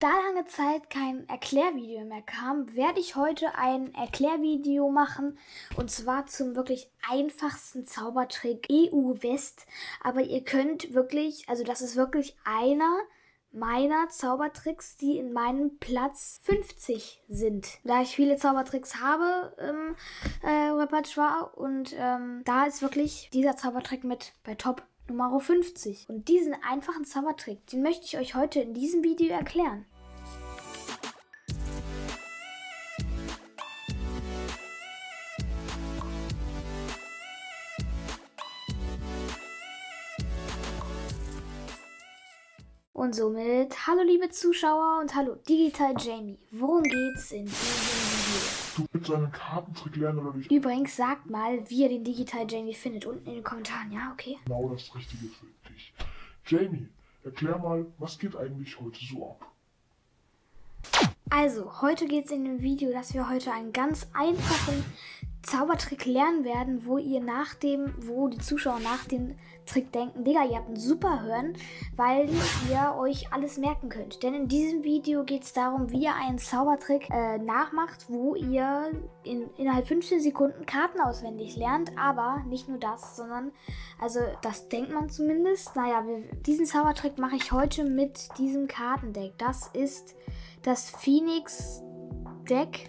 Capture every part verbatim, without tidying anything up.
Da lange Zeit kein Erklärvideo mehr kam, werde ich heute ein Erklärvideo machen und zwar zum wirklich einfachsten Zaubertrick E U West. Aber ihr könnt wirklich, also das ist wirklich einer meiner Zaubertricks, die in meinem Platz fünfzig sind. Da ich viele Zaubertricks habe im äh, Repertoire und ähm, da ist wirklich dieser Zaubertrick mit bei Top Nummer fünfzig. Und diesen einfachen Zaubertrick, den möchte ich euch heute in diesem Video erklären. Und somit, hallo liebe Zuschauer und hallo Digital Jamie. Worum geht's in diesem Video? Du willst einen Kartentrick lernen oder nicht? Übrigens, sagt mal, wie ihr den Digital Jamie findet. Unten in den Kommentaren, ja, okay? Genau das Richtige für dich. Jamie, erklär mal, was geht eigentlich heute so ab? Also, heute geht's in dem Video, dass wir heute einen ganz einfachen Zaubertrick lernen werden, wo ihr nach dem, wo die Zuschauer nach dem Trick denken, Digga, ihr habt ein super Hören, weil ihr euch alles merken könnt. Denn in diesem Video geht es darum, wie ihr einen Zaubertrick äh, nachmacht, wo ihr in, innerhalb fünfzehn Sekunden Karten auswendig lernt, aber nicht nur das, sondern, also das denkt man zumindest. Naja, wir, diesen Zaubertrick mache ich heute mit diesem Kartendeck. Das ist das Phoenix Deck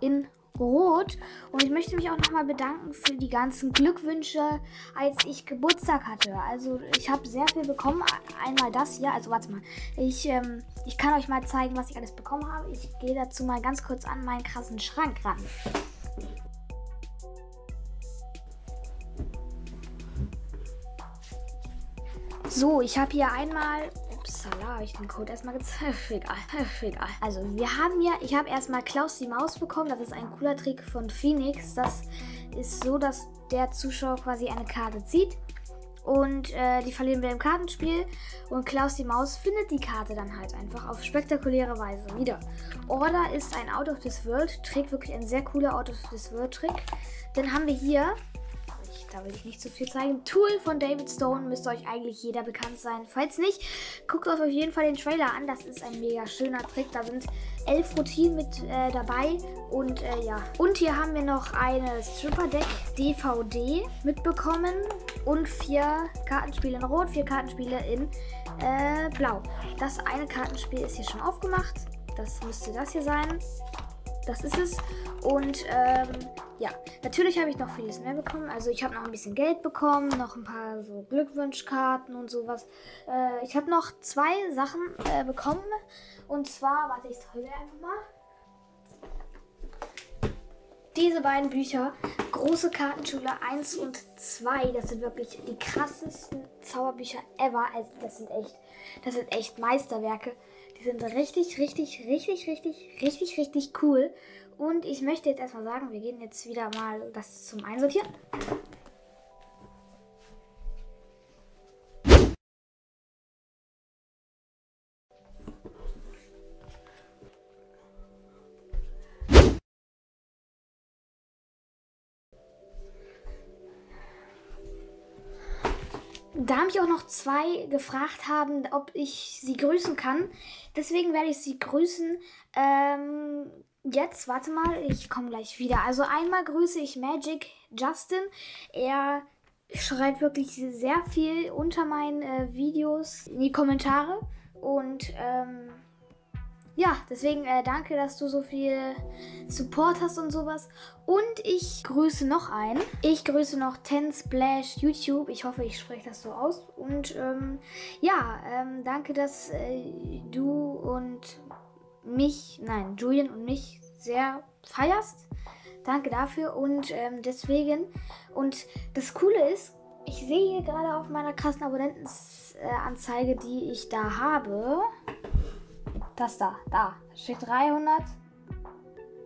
in Rot. Und ich möchte mich auch nochmal bedanken für die ganzen Glückwünsche, als ich Geburtstag hatte. Also ich habe sehr viel bekommen. Einmal das hier, also warte mal. Ich, ähm, ich kann euch mal zeigen, was ich alles bekommen habe. Ich gehe dazu mal ganz kurz an meinen krassen Schrank ran. So, ich habe hier einmal... Upsala, habe ich den Code erstmal gezeigt. Egal, egal. Also, wir haben hier, ich habe erstmal Klaus die Maus bekommen. Das ist ein cooler Trick von Phoenix. Das ist so, dass der Zuschauer quasi eine Karte zieht. Und äh, die verlieren wir im Kartenspiel. Und Klaus die Maus findet die Karte dann halt einfach auf spektakuläre Weise wieder. Order ist ein Out of this World Trick. Wirklich ein sehr cooler Out of this World Trick. Dann haben wir hier... Da will ich nicht zu viel zeigen. Tool von David Stone, müsste euch eigentlich jeder bekannt sein. Falls nicht, guckt euch auf jeden Fall den Trailer an. Das ist ein mega schöner Trick. Da sind elf Routinen mit äh, dabei. Und äh, ja. Und hier haben wir noch eine Stripper Deck D V D mitbekommen. Und vier Kartenspiele in Rot, vier Kartenspiele in äh, Blau. Das eine Kartenspiel ist hier schon aufgemacht. Das müsste das hier sein. Das ist es. Und ähm, ja, natürlich habe ich noch vieles mehr bekommen. Also ich habe noch ein bisschen Geld bekommen, noch ein paar so Glückwunschkarten und sowas. Äh, ich habe noch zwei Sachen äh, bekommen. Und zwar, warte, ich zeige einfach mal. Diese beiden Bücher, Große Kartenschule eins und zwei, das sind wirklich die krassesten Zauberbücher ever. Also das sind echt, das sind echt Meisterwerke. Die sind richtig, richtig, richtig, richtig, richtig, richtig cool. Und ich möchte jetzt erstmal sagen, wir gehen jetzt wieder mal das zum Einsortieren. Da mich auch noch zwei gefragt haben, ob ich sie grüßen kann. Deswegen werde ich sie grüßen. Ähm, jetzt, warte mal, ich komme gleich wieder. Also einmal grüße ich Magic Justin. Er schreibt wirklich sehr viel unter meinen äh, Videos in die Kommentare. Und ähm, ja, deswegen äh, danke, dass du so viel Support hast und sowas. Und ich grüße noch einen. Ich grüße noch Tensplash YouTube. Ich hoffe, ich spreche das so aus. Und ähm, ja, ähm, danke, dass äh, du und mich, nein, Julien und mich sehr feierst. Danke dafür und ähm, deswegen. Und das Coole ist, ich sehe hier gerade auf meiner krassen Abonnentenanzeige, die ich da habe... Das da, da steht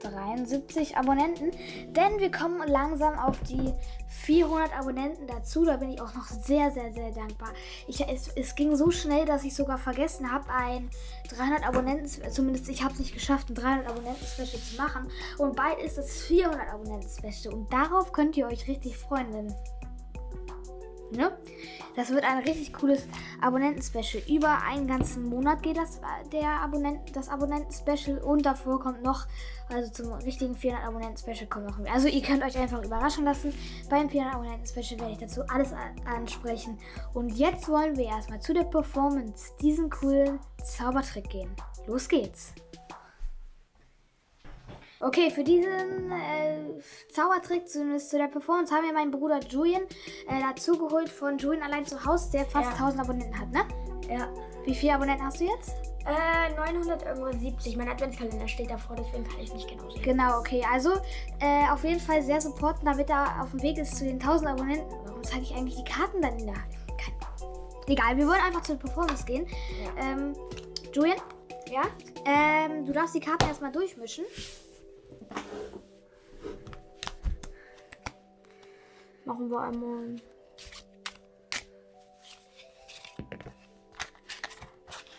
dreihundertdreiundsiebzig Abonnenten, denn wir kommen langsam auf die vierhundert Abonnenten dazu. Da bin ich auch noch sehr, sehr, sehr dankbar. Ich, es, es ging so schnell, dass ich sogar vergessen habe, ein dreihundert Abonnenten, zumindest ich habe es nicht geschafft, ein dreihundert Abonnenten Special zu machen. Und bald ist es vierhundert Abonnenten Special und darauf könnt ihr euch richtig freuen, denn ne? Das wird ein richtig cooles Abonnenten-Special. Über einen ganzen Monat geht das, der Abonnenten, das Abonnenten-Special, und davor kommt noch, also zum richtigen vierhundert Abonnenten-Special kommt noch mehr. Also ihr könnt euch einfach überraschen lassen. Beim vierhundert Abonnenten-Special werde ich dazu alles ansprechen. Und jetzt wollen wir erstmal zu der Performance, diesen coolen Zaubertrick, gehen. Los geht's! Okay, für diesen äh, Zaubertrick, zumindest zu der Performance, haben wir meinen Bruder Julien äh, dazu geholt von Julien allein zu Hause, der fast ja. tausend Abonnenten hat, ne? Ja. Wie viele Abonnenten hast du jetzt? Äh, neunhundertsiebzig. Mein Adventskalender steht davor, deswegen kann ich es nicht genau sehen. Genau, okay. Also äh, auf jeden Fall sehr supporten, damit er auf dem Weg ist zu den tausend Abonnenten. Warum zeige ich eigentlich die Karten dann in der Hand? Egal, wir wollen einfach zur Performance gehen. Ja. Ähm, Julien? Ja? Ähm, du darfst die Karten erstmal durchmischen. Machen wir einmal.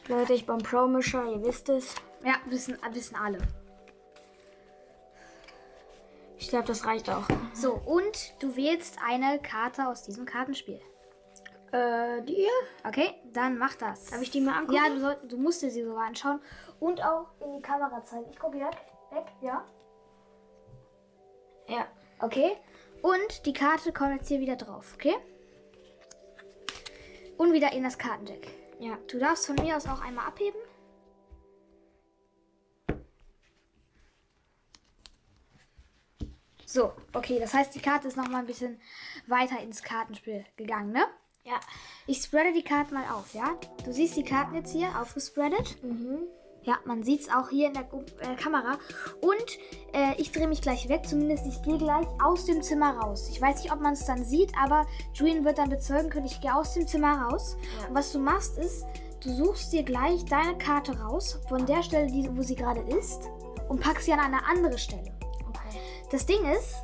Leute, ich bin Pro-Mischer, ihr wisst es. Ja, wissen, wissen alle. Ich glaube, das reicht auch. So, und du wählst eine Karte aus diesem Kartenspiel. Äh, die hier? Okay, dann mach das. Darf ich die mal angucken? Ja, du, soll, du musst dir sie sogar anschauen und auch in die Kamera zeigen. Ich gucke hier weg, ja. Ja. Okay. Und die Karte kommt jetzt hier wieder drauf, okay? Und wieder in das Kartendeck. Ja. Du darfst von mir aus auch einmal abheben. So, okay. Das heißt, die Karte ist nochmal ein bisschen weiter ins Kartenspiel gegangen, ne? Ja. Ich spreade die Karten mal auf, ja? Du siehst die Karten jetzt hier aufgespreadet. Mhm. Ja, man sieht es auch hier in der äh, Kamera. Und äh, ich drehe mich gleich weg, zumindest ich gehe gleich aus dem Zimmer raus. Ich weiß nicht, ob man es dann sieht, aber Julien wird dann bezeugen können, ich gehe aus dem Zimmer raus. Ja. Und was du machst ist, du suchst dir gleich deine Karte raus, von der Stelle, die, wo sie gerade ist, und packst sie an eine andere Stelle. Okay. Das Ding ist,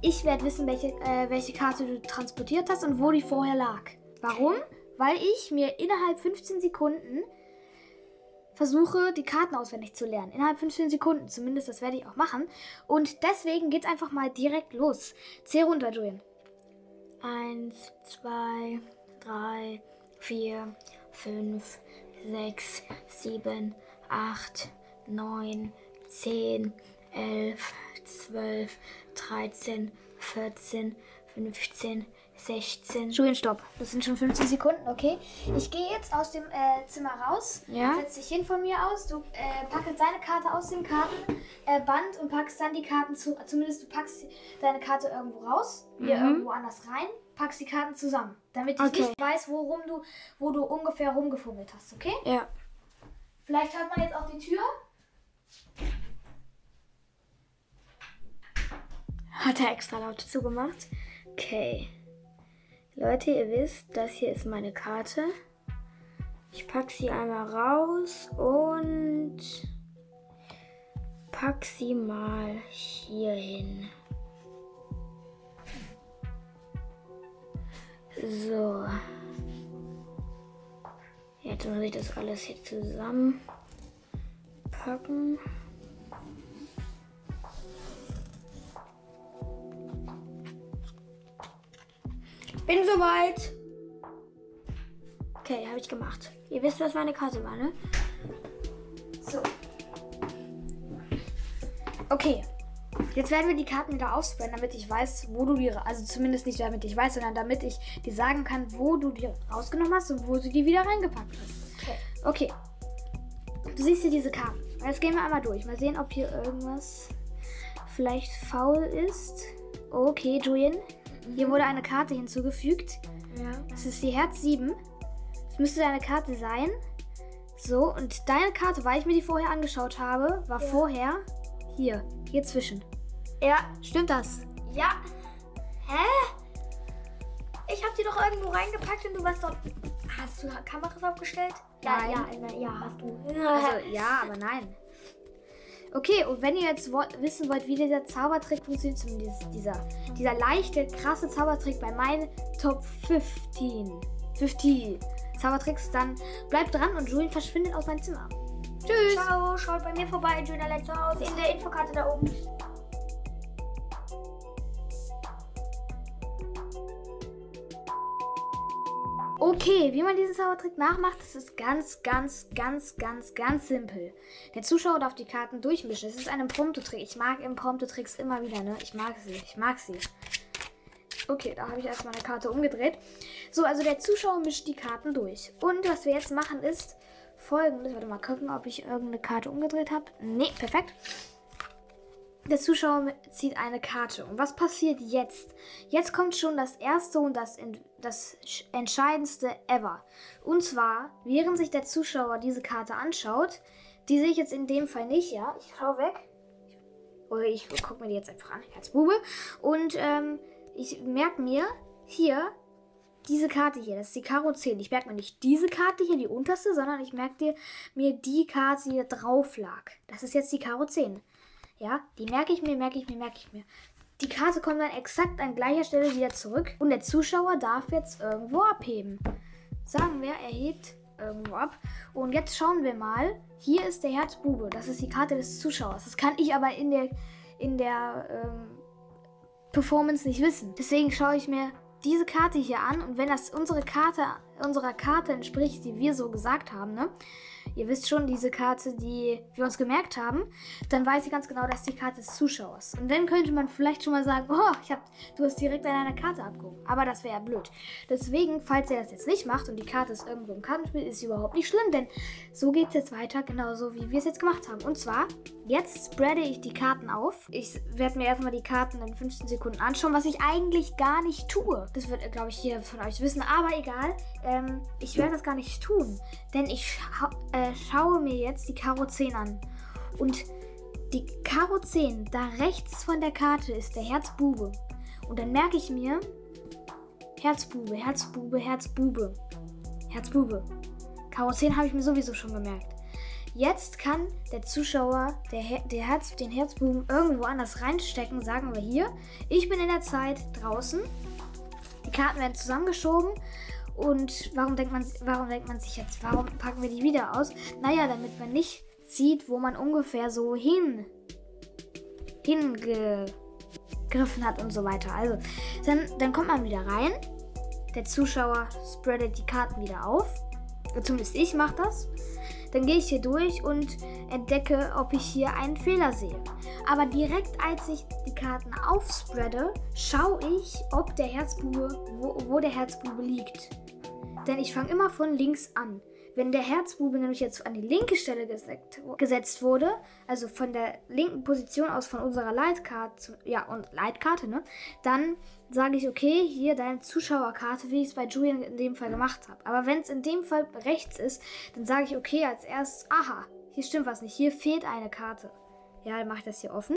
ich werde wissen, welche, äh, welche Karte du transportiert hast und wo die vorher lag. Warum? Okay. Weil ich mir innerhalb fünfzehn Sekunden versuche, die Karten auswendig zu lernen. Innerhalb fünfzehn Sekunden. Zumindest, das werde ich auch machen. Und deswegen geht's einfach mal direkt los. Zähl runter, Julien. Eins, zwei, drei, vier, fünf, sechs, sieben, acht, neun, zehn, elf, zwölf, dreizehn, vierzehn, fünfzehn, sechzehn. Julien, stopp. Das sind schon fünfzehn Sekunden, okay? Ich gehe jetzt aus dem äh, Zimmer raus. Ja. Setz dich hin von mir aus. Du äh, packst deine Karte aus dem Kartenband äh, und packst dann die Karten zu. Zumindest du packst deine Karte irgendwo raus, mhm. hier irgendwo anders rein, packst die Karten zusammen. Damit ich okay. nicht weiß, worum du, wo du ungefähr rumgefummelt hast, okay? Ja. Vielleicht hört man jetzt auch die Tür. Hat er extra laut zugemacht? Okay. Leute, ihr wisst, das hier ist meine Karte. Ich packe sie einmal raus und pack sie mal hier hin. So. Jetzt muss ich das alles hier zusammenpacken. Bin soweit. Okay, habe ich gemacht. Ihr wisst, was meine Karte war, ne? So. Okay. Jetzt werden wir die Karten wieder aufspreaden, damit ich weiß, wo du die... Also zumindest nicht, damit ich weiß, sondern damit ich dir sagen kann, wo du die rausgenommen hast und wo du die wieder reingepackt hast. Okay. Okay. Du siehst hier diese Karten. Jetzt gehen wir einmal durch. Mal sehen, ob hier irgendwas vielleicht faul ist. Okay, Julien. Hier wurde eine Karte hinzugefügt. Ja. Das ist die Herz sieben. Das müsste deine Karte sein. So, und deine Karte, weil ich mir die vorher angeschaut habe, war ja. vorher hier, hier zwischen. Ja. Stimmt das? Ja. Hä? Ich habe die doch irgendwo reingepackt und du warst doch... Hast du Kameras aufgestellt? Ja, nein. ja, ja, hast du. Also, ja, aber nein. Okay, und wenn ihr jetzt wissen wollt, wie dieser Zaubertrick funktioniert, zumindest dieser, dieser leichte, krasse Zaubertrick bei meinen Top fünfzehn Zaubertricks, dann bleibt dran und Julien verschwindet aus meinem Zimmer. Tschüss! Ciao, schaut bei mir vorbei, Julien allein zu Hause, in der Infokarte da oben. Okay, wie man diesen Zaubertrick nachmacht, das ist ganz, ganz, ganz, ganz, ganz simpel. Der Zuschauer darf die Karten durchmischen. Es ist ein Impromptu-Trick. Ich mag Impromptu-Tricks immer wieder, ne? Ich mag sie, ich mag sie. Okay, da habe ich erstmal eine Karte umgedreht. So, also der Zuschauer mischt die Karten durch. Und was wir jetzt machen ist folgendes. Warte mal, gucken, ob ich irgendeine Karte umgedreht habe. Ne, perfekt. Der Zuschauer zieht eine Karte. Und was passiert jetzt? Jetzt kommt schon das erste und das, das entscheidendste ever. Und zwar, während sich der Zuschauer diese Karte anschaut, die sehe ich jetzt in dem Fall nicht, ja? Ich schaue weg. Oder ich gucke mir die jetzt einfach an, als Bube. Und ähm, ich merke mir hier diese Karte hier, das ist die Karo zehn. Ich merke mir nicht diese Karte hier, die unterste, sondern ich merke mir die Karte, die da drauf lag. Das ist jetzt die Karo zehn. Ja, die merke ich mir, merke ich mir, merke ich mir. Die Karte kommt dann exakt an gleicher Stelle wieder zurück. Und der Zuschauer darf jetzt irgendwo abheben. Sagen wir, er hebt irgendwo ab. Und jetzt schauen wir mal. Hier ist der Herzbube. Das ist die Karte des Zuschauers. Das kann ich aber in der, in der ähm, Performance nicht wissen. Deswegen schaue ich mir diese Karte hier an. Und wenn das unsere Karte, unserer Karte entspricht, die wir so gesagt haben, ne? Ihr wisst schon, diese Karte, die wir uns gemerkt haben, dann weiß ich ganz genau, dass die Karte des Zuschauers. Und dann könnte man vielleicht schon mal sagen, oh, ich hab, du hast direkt an einer Karte abgehoben. Aber das wäre ja blöd. Deswegen, falls ihr das jetzt nicht macht und die Karte ist irgendwo im Kartenspiel, ist sie überhaupt nicht schlimm, denn so geht es jetzt weiter, genauso wie wir es jetzt gemacht haben. Und zwar, jetzt spreade ich die Karten auf. Ich werde mir erstmal die Karten in fünfzehn Sekunden anschauen, was ich eigentlich gar nicht tue. Das wird, glaube ich, jeder von euch wissen, aber egal. Ähm, ich werde das gar nicht tun, denn ich scha äh, schaue mir jetzt die Karo zehn an. Und die Karo zehn, da rechts von der Karte ist der Herzbube. Und dann merke ich mir, Herzbube, Herzbube, Herzbube, Herzbube. Karo zehn habe ich mir sowieso schon gemerkt. Jetzt kann der Zuschauer der Her der Herz den Herzbuben irgendwo anders reinstecken, sagen wir hier. Ich bin in der Zeit draußen. Die Karten werden zusammengeschoben. Und warum denkt, man, warum denkt man sich jetzt, warum packen wir die wieder aus? Naja, damit man nicht sieht, wo man ungefähr so hin, hingegriffen hat und so weiter. Also, dann, dann kommt man wieder rein. Der Zuschauer spreadet die Karten wieder auf. Zumindest ich mache das. Dann gehe ich hier durch und entdecke, ob ich hier einen Fehler sehe. Aber direkt als ich die Karten aufspreade, schaue ich, ob der Herzbube, wo, wo der Herzbube liegt. Denn ich fange immer von links an. Wenn der Herzbube nämlich jetzt an die linke Stelle gesetzt wurde, also von der linken Position aus von unserer Leitkarte, ja, und Leitkarte, ne, dann sage ich, okay, hier deine Zuschauerkarte, wie ich es bei Julien in dem Fall gemacht habe. Aber wenn es in dem Fall rechts ist, dann sage ich, okay, als erstes, aha, hier stimmt was nicht, hier fehlt eine Karte. Ja, dann mache ich das hier offen.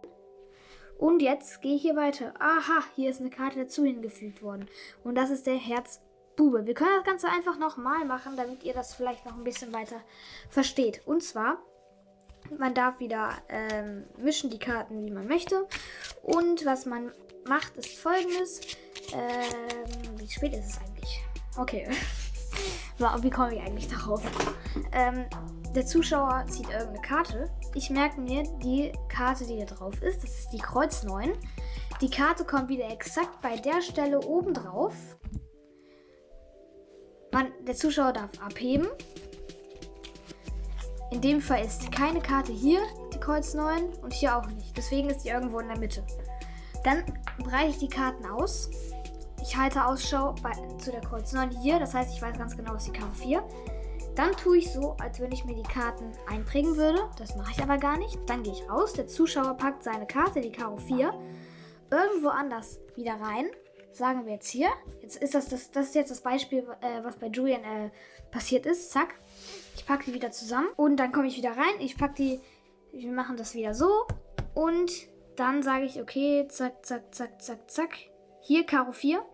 Und jetzt gehe ich hier weiter. Aha, hier ist eine Karte dazu hingefügt worden. Und das ist der Herzbube. Wir können das Ganze einfach nochmal machen, damit ihr das vielleicht noch ein bisschen weiter versteht. Und zwar, man darf wieder ähm, mischen die Karten, wie man möchte. Und was man macht, ist folgendes. Ähm, wie spät ist es eigentlich? Okay. Wie komme ich eigentlich darauf? Ähm, der Zuschauer zieht irgendeine Karte. Ich merke mir die Karte, die hier drauf ist. Das ist die Kreuz neun. Die Karte kommt wieder exakt bei der Stelle oben drauf. Man, der Zuschauer darf abheben. In dem Fall ist keine Karte hier, die Kreuz neun, und hier auch nicht. Deswegen ist die irgendwo in der Mitte. Dann breite ich die Karten aus. Ich halte Ausschau bei, zu der Kreuz neun hier. Das heißt, ich weiß ganz genau, es ist die Karo vier. Dann tue ich so, als wenn ich mir die Karten einprägen würde. Das mache ich aber gar nicht. Dann gehe ich raus. Der Zuschauer packt seine Karte, die Karo vier, irgendwo anders wieder rein. Sagen wir jetzt hier, jetzt ist das, das, das ist jetzt das Beispiel, äh, was bei Julien äh, passiert ist. Zack, ich packe die wieder zusammen und dann komme ich wieder rein. Ich packe die, wir machen das wieder so und dann sage ich, okay, zack, zack, zack, zack, zack. Hier Karo vier,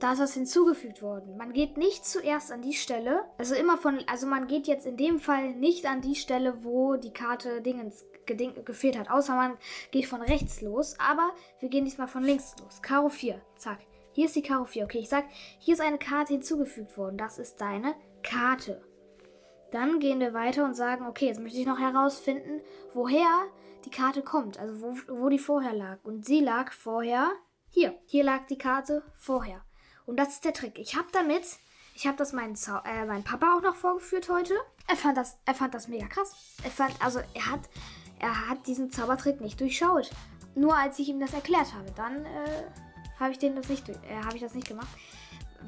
da ist was hinzugefügt worden. Man geht nicht zuerst an die Stelle, also immer von, also man geht jetzt in dem Fall nicht an die Stelle, wo die Karte Dingens gefehlt hat, außer man geht von rechts los, aber wir gehen diesmal von links los. Karo vier, zack. Hier ist die Karo vier. Okay, ich sag, hier ist eine Karte hinzugefügt worden. Das ist deine Karte. Dann gehen wir weiter und sagen, okay, jetzt möchte ich noch herausfinden, woher die Karte kommt, also wo, wo die vorher lag. Und sie lag vorher hier. Hier lag die Karte vorher. Und das ist der Trick. Ich habe damit Ich habe das meinen äh, mein Papa auch noch vorgeführt heute. Er fand das, er fand das mega krass. Er fand, also er hat, er hat diesen Zaubertrick nicht durchschaut. Nur als ich ihm das erklärt habe, dann äh, habe ich den das nicht, äh, habe ich das nicht gemacht.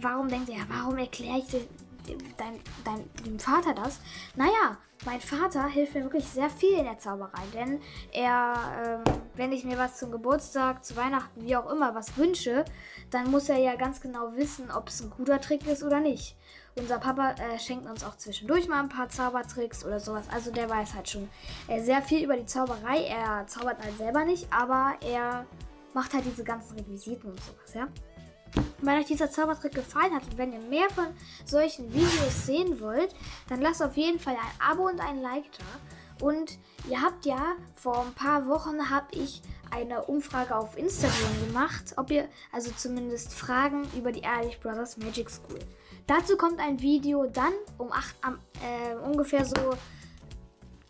Warum denkt er? Warum erkläre ich den? Dein, dein, dein Vater das? Naja, mein Vater hilft mir wirklich sehr viel in der Zauberei, denn er, ähm, wenn ich mir was zum Geburtstag, zu Weihnachten, wie auch immer, was wünsche, dann muss er ja ganz genau wissen, ob es ein guter Trick ist oder nicht. Unser Papa äh, schenkt uns auch zwischendurch mal ein paar Zaubertricks oder sowas, also der weiß halt schon äh, sehr viel über die Zauberei. Er zaubert halt selber nicht, aber er macht halt diese ganzen Requisiten und sowas, ja. Wenn euch dieser Zaubertrick gefallen hat und wenn ihr mehr von solchen Videos sehen wollt, dann lasst auf jeden Fall ein Abo und ein Like da. Und ihr habt ja, vor ein paar Wochen habe ich eine Umfrage auf Instagram gemacht, ob ihr, also zumindest Fragen über die Ehrlich Brothers Magic School. Dazu kommt ein Video dann um acht, äh, ungefähr so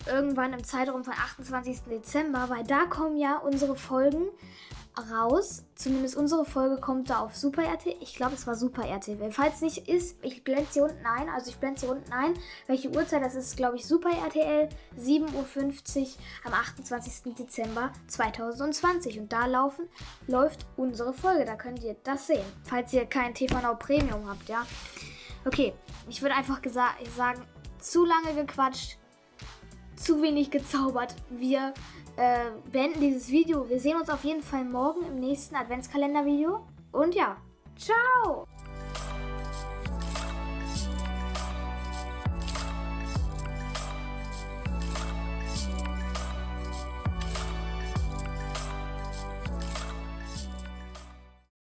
irgendwann im Zeitraum von achtundzwanzigsten Dezember, weil da kommen ja unsere Folgen raus. Zumindest unsere Folge kommt da auf Super R T L. Ich glaube, es war Super R T L. Falls nicht ist, ich blende sie unten ein. Also ich blende sie unten ein. Welche Uhrzeit? Das ist, glaube ich, Super R T L, sieben Uhr fünfzig am achtundzwanzigsten Dezember zweitausendzwanzig. Und da laufen, läuft unsere Folge. Da könnt ihr das sehen. Falls ihr kein T V Now Premium habt, ja. Okay, ich würde einfach sagen, zu lange gequatscht, zu wenig gezaubert. Wir äh, beenden dieses Video. Wir sehen uns auf jeden Fall morgen im nächsten Adventskalender-Video. Und ja, ciao!